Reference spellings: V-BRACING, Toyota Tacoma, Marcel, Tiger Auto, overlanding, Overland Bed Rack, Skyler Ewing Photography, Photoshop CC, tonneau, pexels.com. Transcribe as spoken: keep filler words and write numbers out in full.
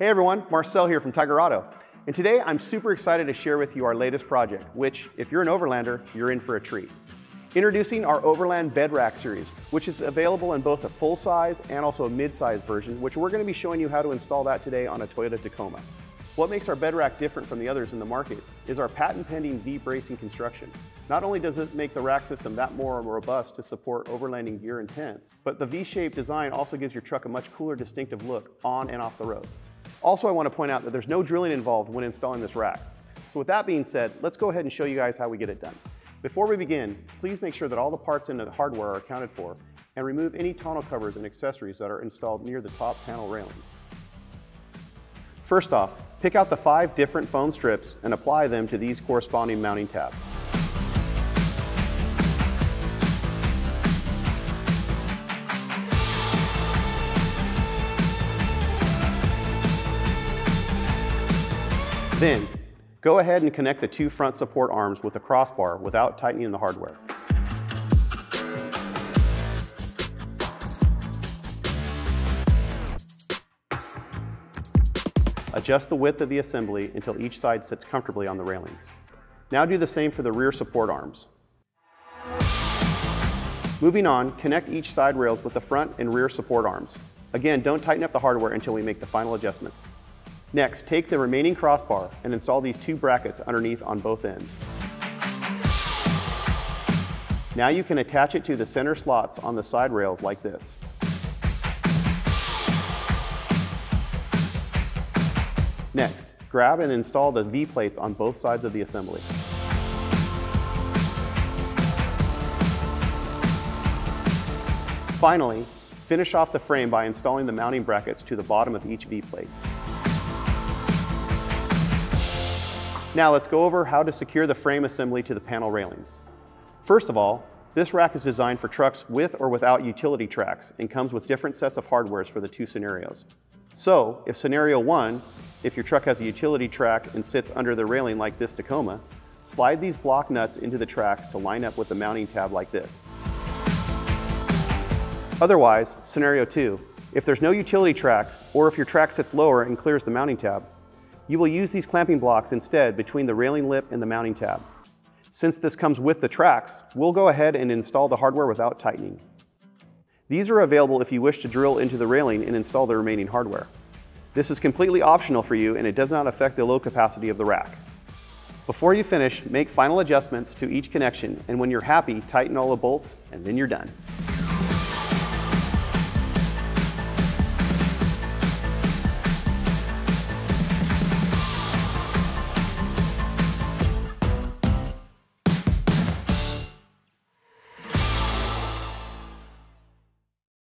Hey everyone, Marcel here from Tiger Auto. And today I'm super excited to share with you our latest project, which if you're an Overlander, you're in for a treat. Introducing our Overland Bed Rack series, which is available in both a full size and also a mid-size version, which we're gonna be showing you how to install that today on a Toyota Tacoma. What makes our bed rack different from the others in the market is our patent-pending V-bracing construction. Not only does it make the rack system that more robust to support overlanding gear and tents, but the V-shaped design also gives your truck a much cooler, distinctive look on and off the road. Also, I want to point out that there's no drilling involved when installing this rack. So with that being said, let's go ahead and show you guys how we get it done. Before we begin, please make sure that all the parts in the hardware are accounted for and remove any tonneau covers and accessories that are installed near the top panel railings. First off, pick out the five different foam strips and apply them to these corresponding mounting tabs. Then, go ahead and connect the two front support arms with a crossbar without tightening the hardware. Adjust the width of the assembly until each side sits comfortably on the railings. Now do the same for the rear support arms. Moving on, connect each side rails with the front and rear support arms. Again, don't tighten up the hardware until we make the final adjustments. Next, take the remaining crossbar and install these two brackets underneath on both ends. Now you can attach it to the center slots on the side rails like this. Next, grab and install the V-plates on both sides of the assembly. Finally, finish off the frame by installing the mounting brackets to the bottom of each V-plate. Now let's go over how to secure the frame assembly to the panel railings. First of all, this rack is designed for trucks with or without utility tracks and comes with different sets of hardwares for the two scenarios. So, if scenario one, if your truck has a utility track and sits under the railing like this Tacoma, slide these block nuts into the tracks to line up with the mounting tab like this. Otherwise, scenario two, if there's no utility track or if your track sits lower and clears the mounting tab, you will use these clamping blocks instead between the railing lip and the mounting tab. Since this comes with the tracks, we'll go ahead and install the hardware without tightening. These are available if you wish to drill into the railing and install the remaining hardware. This is completely optional for you and it does not affect the load capacity of the rack. Before you finish, make final adjustments to each connection, and when you're happy, tighten all the bolts and then you're done.